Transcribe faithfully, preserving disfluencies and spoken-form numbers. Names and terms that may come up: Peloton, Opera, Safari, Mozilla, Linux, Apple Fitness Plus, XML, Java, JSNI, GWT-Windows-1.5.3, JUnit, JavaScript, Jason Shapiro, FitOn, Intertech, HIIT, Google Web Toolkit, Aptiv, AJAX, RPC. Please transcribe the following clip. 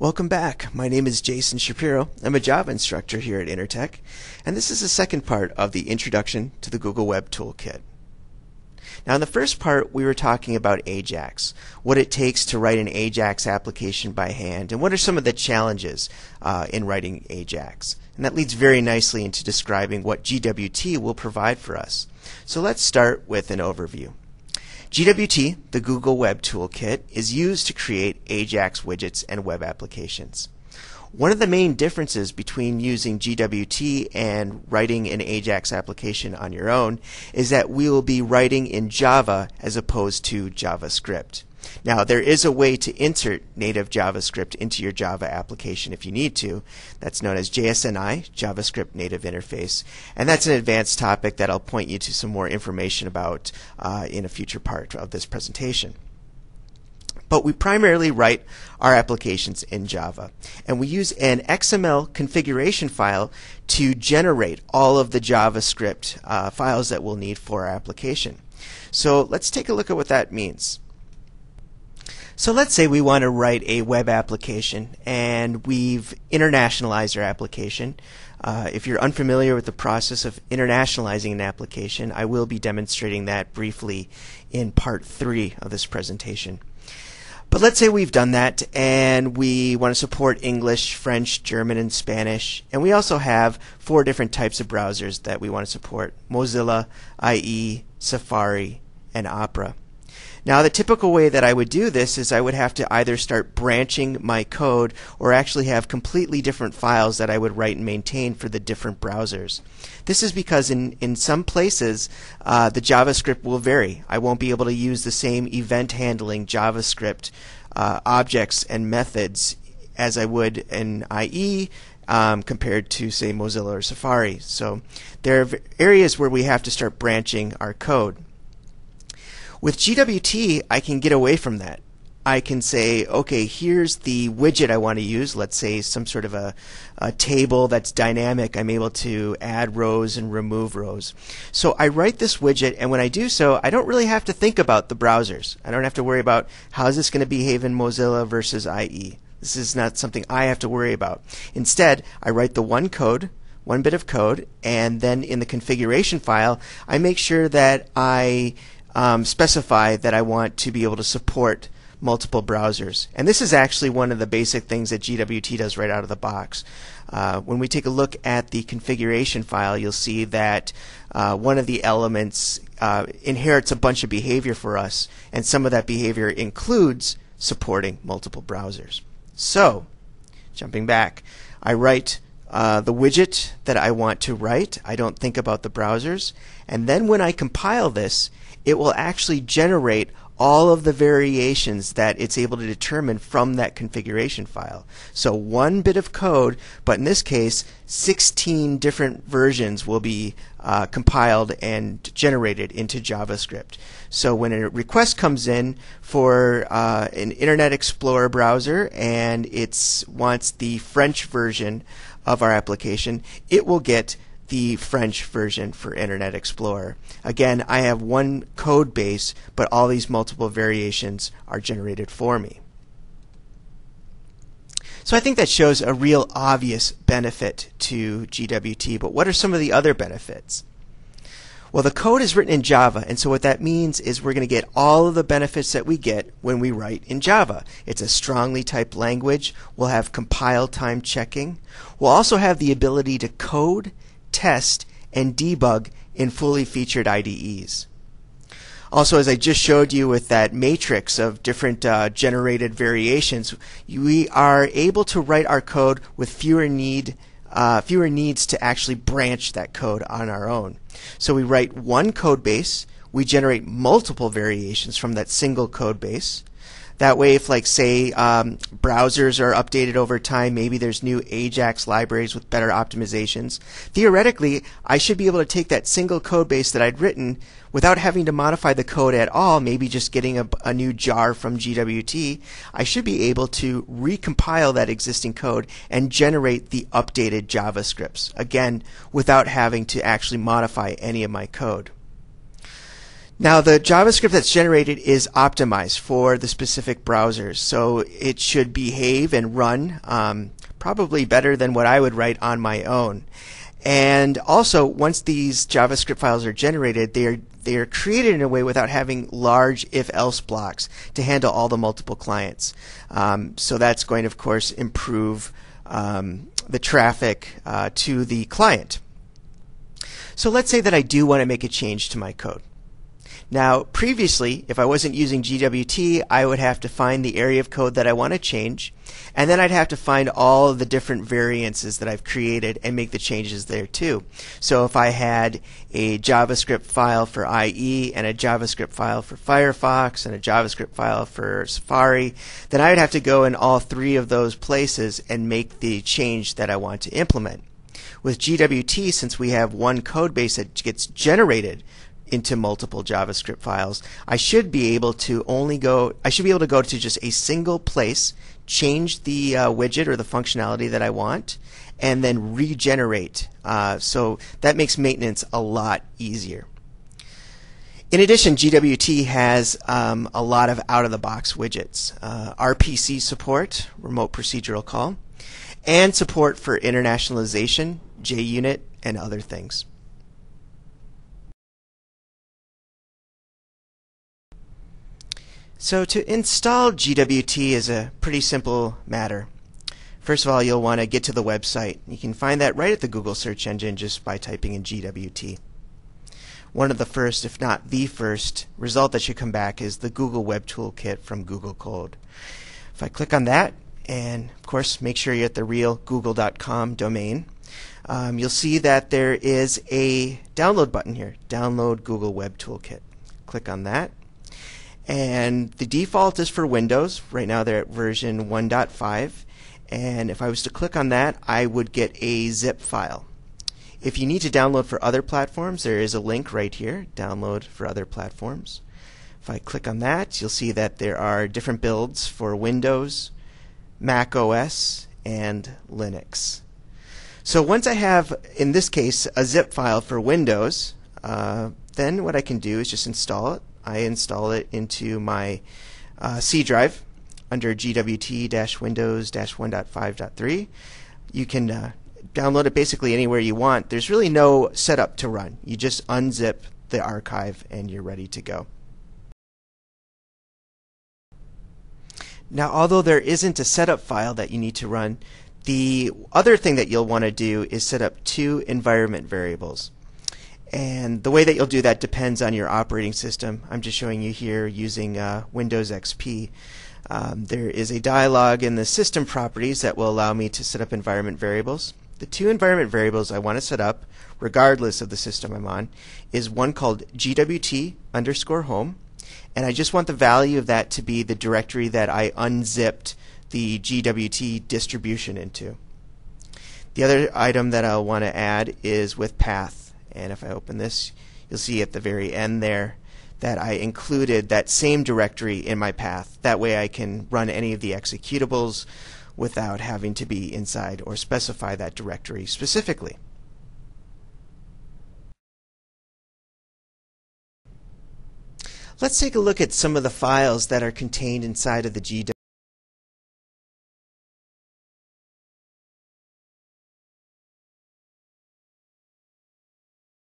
Welcome back. My name is Jason Shapiro. I'm a Java instructor here at Intertech, and this is the second part of the introduction to the Google Web Toolkit. Now, in the first part, we were talking about AJAX, what it takes to write an AJAX application by hand, and what are some of the challenges uh, in writing AJAX. And that leads very nicely into describing what G W T will provide for us. So let's start with an overview. G W T, the Google Web Toolkit, is used to create AJAX widgets and web applications. One of the main differences between using G W T and writing an AJAX application on your own is that we will be writing in Java as opposed to JavaScript. Now, there is a way to insert native JavaScript into your Java application if you need to. That's known as J S N I, JavaScript Native Interface. And that's an advanced topic that I'll point you to some more information about uh, in a future part of this presentation. But we primarily write our applications in Java. And we use an X M L configuration file to generate all of the JavaScript uh, files that we'll need for our application. So let's take a look at what that means. So let's say we want to write a web application, and we've internationalized our application. Uh, if you're unfamiliar with the process of internationalizing an application, I will be demonstrating that briefly in part three of this presentation. But let's say we've done that, and we want to support English, French, German, and Spanish. And we also have four different types of browsers that we want to support: Mozilla, I E, Safari, and Opera. Now, the typical way that I would do this is I would have to either start branching my code or actually have completely different files that I would write and maintain for the different browsers. This is because in, in some places, uh, the JavaScript will vary. I won't be able to use the same event handling JavaScript uh, objects and methods as I would in I E um, compared to, say, Mozilla or Safari. So there are areas where we have to start branching our code. With G W T, I can get away from that. I can say, okay, here's the widget I want to use. Let's say some sort of a, a table that's dynamic. I'm able to add rows and remove rows. So I write this widget, and when I do so, I don't really have to think about the browsers. I don't have to worry about how is this going to behave in Mozilla versus I E. This is not something I have to worry about. Instead, I write the one code, one bit of code, and then in the configuration file, I make sure that I Um, specify that I want to be able to support multiple browsers. And this is actually one of the basic things that G W T does right out of the box. Uh, when we take a look at the configuration file, you'll see that uh, one of the elements uh, inherits a bunch of behavior for us, and some of that behavior includes supporting multiple browsers. So, jumping back, I write Uh, the widget that I want to write. I don't think about the browsers. And then when I compile this, it will actually generate all of the variations that it's able to determine from that configuration file. So one bit of code, but in this case, sixteen different versions will be uh, compiled and generated into JavaScript. So when a request comes in for uh, an Internet Explorer browser and it wants the French version of our application, it will get the French version for Internet Explorer. Again, I have one code base, but all these multiple variations are generated for me. So I think that shows a real obvious benefit to G W T, but what are some of the other benefits? Well, the code is written in Java, and so what that means is we're going to get all of the benefits that we get when we write in Java. It's a strongly typed language. We'll have compile time checking. We'll also have the ability to code, test, and debug in fully featured I D Es. Also, as I just showed you with that matrix of different uh, generated variations, we are able to write our code with fewer need Uh, fewer needs to actually branch that code on our own. So we write one code base, we generate multiple variations from that single code base. That way, if, like, say, um, browsers are updated over time, maybe there's new AJAX libraries with better optimizations, theoretically, I should be able to take that single code base that I'd written without having to modify the code at all, maybe just getting a, a new jar from G W T. I should be able to recompile that existing code and generate the updated JavaScripts, again, without having to actually modify any of my code. Now the JavaScript that's generated is optimized for the specific browsers, so it should behave and run um, probably better than what I would write on my own. And also, once these JavaScript files are generated, they are they are created in a way without having large if-else blocks to handle all the multiple clients. Um, so that's going to, of course, improve um, the traffic uh, to the client. So let's say that I do want to make a change to my code. Now, previously, if I wasn't using G W T, I would have to find the area of code that I want to change, and then I'd have to find all the different variances that I've created and make the changes there too. So if I had a JavaScript file for I E and a JavaScript file for Firefox and a JavaScript file for Safari, then I would have to go in all three of those places and make the change that I want to implement. With G W T, since we have one code base that gets generated into multiple JavaScript files, I should be able to only go, I should be able to go to just a single place, change the uh, widget or the functionality that I want, and then regenerate. Uh, so that makes maintenance a lot easier. In addition, G W T has um, a lot of out-of-the-box widgets, uh, R P C support, remote procedural call, and support for internationalization, JUnit, and other things. So to install G W T is a pretty simple matter. First of all, you'll want to get to the website. You can find that right at the Google search engine just by typing in G W T. One of the first, if not the first, result that should come back is the Google Web Toolkit from Google Code. If I click on that, and of course make sure you're at the real google dot com domain, um, you'll see that there is a download button here, Download Google Web Toolkit. Click on that. And the default is for Windows. Right now they're at version one point five. And if I was to click on that, I would get a zip file. If you need to download for other platforms, there is a link right here, Download for Other Platforms. If I click on that, you'll see that there are different builds for Windows, Mac O S, and Linux. So once I have, in this case, a zip file for Windows, uh, then what I can do is just install it. I install it into my uh, C drive under G W T Windows one point five point three. You can uh, download it basically anywhere you want. There's really no setup to run. You just unzip the archive and you're ready to go. Now, although there isn't a setup file that you need to run, the other thing that you'll want to do is set up two environment variables. And the way that you'll do that depends on your operating system. I'm just showing you here using uh, Windows X P. Um, there is a dialog in the system properties that will allow me to set up environment variables. The two environment variables I want to set up, regardless of the system I'm on, is one called gwt underscore home, and I just want the value of that to be the directory that I unzipped the gwt distribution into. The other item that I'll want to add is with path. And if I open this, you'll see at the very end there that I included that same directory in my path. That way I can run any of the executables without having to be inside or specify that directory specifically. Let's take a look at some of the files that are contained inside of the G W T.